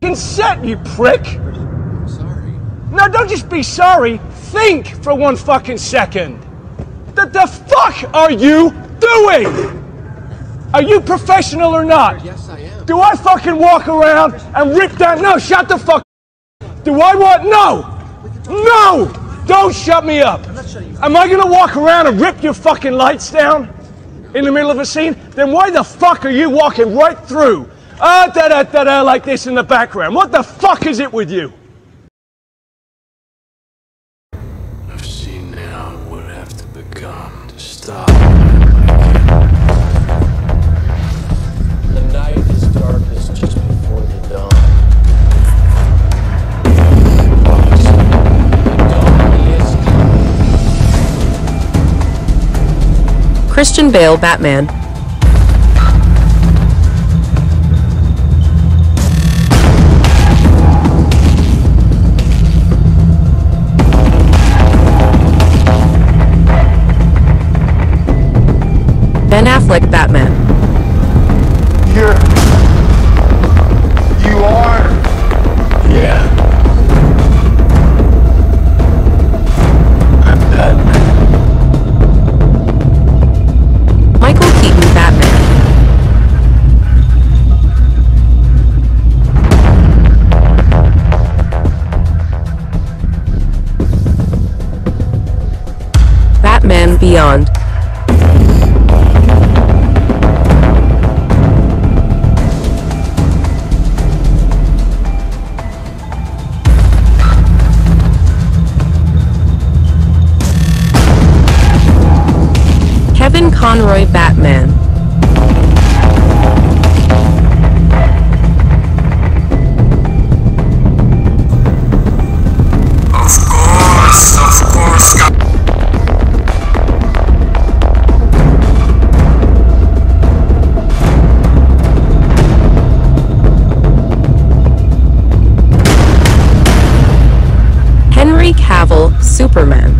Consent, you prick! I'm sorry. No, don't just be sorry. Think for one fucking second. The fuck are you doing? Are you professional or not? Yes, I am. Do I fucking walk around and rip down? No, shut the fuck up. Do I want? No! No! Don't shut me up. I'm not shutting you up. Am I gonna walk around and rip your fucking lights down in the middle of a scene? Then why the fuck are you walking right through? Da-da-da-da like this in the background. What the fuck is it with you? I've seen now what I have to become to stop. Christian Bale, Batman. Ben Affleck, Batman. You are? Yeah. I'm Batman. Beyond. Kevin Conroy, Batman. Henry Cavill, Superman.